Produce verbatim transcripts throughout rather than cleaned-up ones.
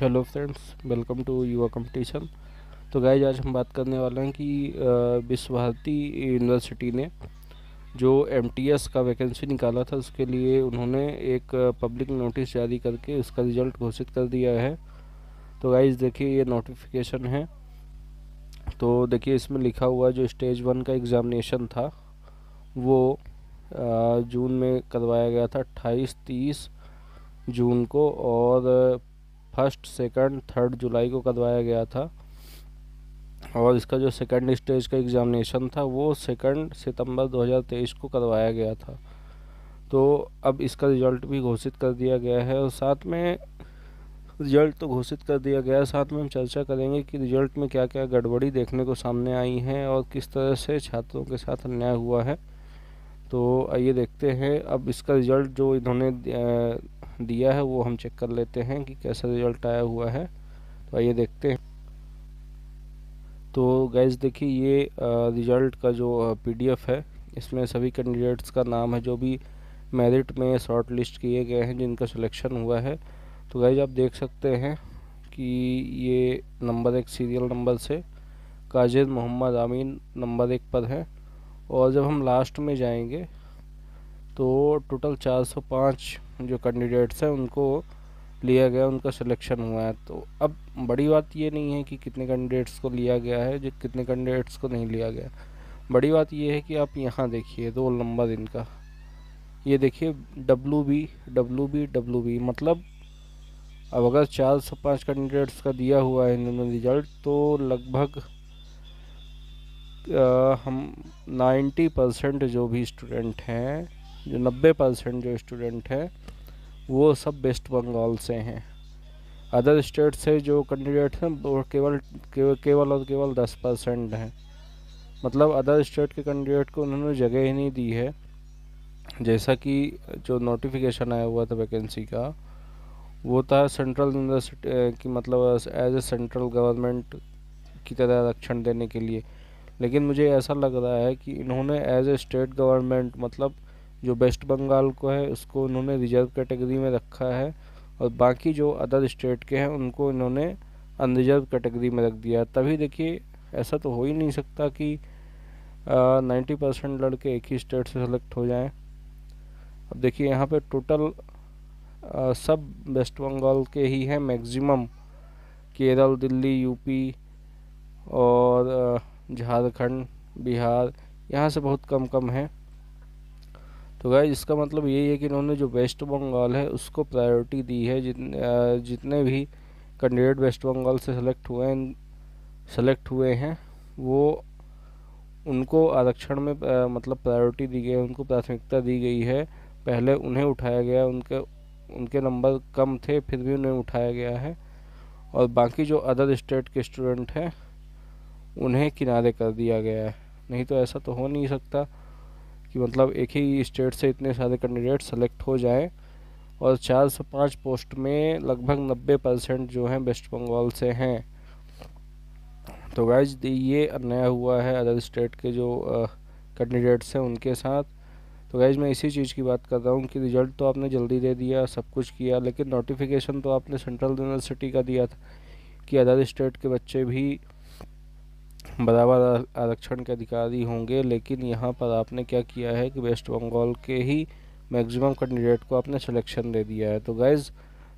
Hello friends, welcome to Yuva competition. तो guys आज हम बात करने वाले हैं कि विश्व भारती यूनिवर्सिटी ने जो एमटीएस का वैकेंसी निकाला था उसके लिए उन्होंने एक पब्लिक नोटिस जारी करके उसका रिज़ल्ट घोषित कर दिया है। तो गाइज देखिए ये नोटिफिकेशन है। तो देखिए इसमें लिखा हुआ जो स्टेज वन का एग्ज़ामिनेशन था वो आ, जून में करवाया गया था, अट्ठाईस तीस जून को, और फर्स्ट सेकंड थर्ड जुलाई को करवाया गया था। और इसका जो सेकंड स्टेज का एग्ज़ामिनेशन था वो सेकंड सितंबर दो हज़ार तेईस को करवाया गया था। तो अब इसका रिज़ल्ट भी घोषित कर दिया गया है, और साथ में रिज़ल्ट तो घोषित कर दिया गया है, साथ में हम चर्चा करेंगे कि रिज़ल्ट में क्या क्या गड़बड़ी देखने को सामने आई है और किस तरह से छात्रों के साथ अन्याय हुआ है। तो आइए देखते हैं। अब इसका रिज़ल्ट जो इन्होंने दिया है वो हम चेक कर लेते हैं कि कैसा रिज़ल्ट आया हुआ है। तो आइए देखते हैं। तो गाइस देखिए ये रिज़ल्ट का जो पीडीएफ है इसमें सभी कैंडिडेट्स का नाम है जो भी मेरिट में शॉर्ट लिस्ट किए गए हैं, जिनका सिलेक्शन हुआ है। तो गाइस आप देख सकते हैं कि ये नंबर एक सीरियल नंबर से काजिर मोहम्मद आमीन नंबर एक पर है। और जब हम लास्ट में जाएंगे तो टोटल चार सौ पाँच जो कैंडिडेट्स हैं उनको लिया गया, उनका सिलेक्शन हुआ है। तो अब बड़ी बात ये नहीं है कि कितने कैंडिडेट्स को लिया गया है, जो कितने कैंडिडेट्स को नहीं लिया गया। बड़ी बात ये है कि आप यहाँ देखिए रोल नंबर इनका, ये देखिए W B W B W B, मतलब अब अगर चार सौ पाँच कैंडिडेट्स का दिया हुआ है इन्होंने रिज़ल्ट, तो लगभग आ, हम नब्बे परसेंट जो भी स्टूडेंट हैं, जो नब्बे परसेंट जो स्टूडेंट हैं वो सब वेस्ट बंगाल से हैं। अदर स्टेट से जो कैंडिडेट हैं वो केवल केवल और केवल दस परसेंट हैं। मतलब अदर स्टेट के कैंडिडेट को उन्होंने जगह ही नहीं दी है। जैसा कि जो नोटिफिकेशन आया हुआ था वैकेंसी का वो था सेंट्रल यूनिवर्सिटी की, मतलब एज ए सेंट्रल गवर्नमेंट की तरह आरक्षण देने के लिए। लेकिन मुझे ऐसा लग रहा है कि इन्होंने एज ए स्टेट गवर्नमेंट, मतलब जो वेस्ट बंगाल को है उसको इन्होंने रिजर्व कैटेगरी में रखा है, और बाकी जो अदर स्टेट के हैं उनको इन्होंने अनरिजर्व कैटेगरी में रख दिया। तभी देखिए ऐसा तो हो ही नहीं सकता कि नाइन्टी परसेंट लड़के एक ही स्टेट से सेलेक्ट हो जाएं। अब देखिए यहाँ पे टोटल आ, सब वेस्ट बंगाल के ही हैं मैक्सिमम, केरल, दिल्ली, यूपी और आ, झारखंड, बिहार, यहाँ से बहुत कम कम है। तो गाइस इसका मतलब यही है कि इन्होंने जो वेस्ट बंगाल है उसको प्रायोरिटी दी है। जितने जितने भी कैंडिडेट वेस्ट बंगाल से सेलेक्ट हुए हैं सेलेक्ट हुए हैं वो उनको आरक्षण में आ, मतलब प्रायोरिटी दी गई है, उनको प्राथमिकता दी गई है। पहले उन्हें उठाया गया, उनके उनके नंबर कम थे फिर भी उन्हें उठाया गया है, और बाकी जो अदर स्टेट के स्टूडेंट हैं उन्हें किनारे कर दिया गया है। नहीं तो ऐसा तो हो नहीं सकता कि मतलब एक ही स्टेट से इतने सारे कैंडिडेट सेलेक्ट हो जाएं, और चार सौ पाँच पोस्ट में लगभग नब्बे परसेंट जो हैं वेस्ट बंगाल से हैं। तो गाइस ये अन्याय हुआ है अदर स्टेट के जो कैंडिडेट्स हैं उनके साथ। तो गाइस मैं इसी चीज़ की बात कर रहा हूँ कि रिज़ल्ट तो आपने जल्दी दे दिया, सब कुछ किया, लेकिन नोटिफिकेशन तो आपने सेंट्रल यूनिवर्सिटी का दिया था कि अदर स्टेट के बच्चे भी बराबर आरक्षण के अधिकारी होंगे। लेकिन यहाँ पर आपने क्या किया है कि वेस्ट बंगाल के ही मैक्सिमम कैंडिडेट को आपने सिलेक्शन दे दिया है। तो गाइज़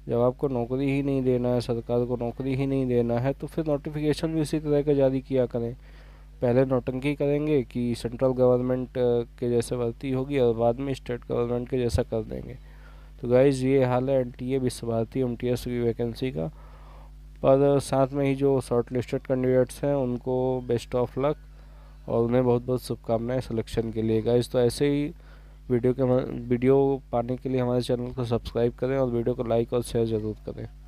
जब आपको नौकरी ही नहीं देना है, सरकार को नौकरी ही नहीं देना है, तो फिर नोटिफिकेशन भी इसी तरह का जारी किया करें। पहले नौटंकी करेंगे कि सेंट्रल गवर्नमेंट के जैसे भर्ती होगी, और बाद में स्टेट गवर्नमेंट के जैसा कर देंगे। तो गाइज़ ये हाल है N T A Vishwa Bharati M T S की वैकेंसी का। पर साथ में ही जो शॉर्ट लिस्टेड कैंडिडेट्स हैं उनको बेस्ट ऑफ लक, और उन्हें बहुत बहुत शुभकामनाएं सिलेक्शन के लिए। गाइस तो ऐसे ही वीडियो के वीडियो पाने के लिए हमारे चैनल को सब्सक्राइब करें, और वीडियो को लाइक और शेयर ज़रूर करें।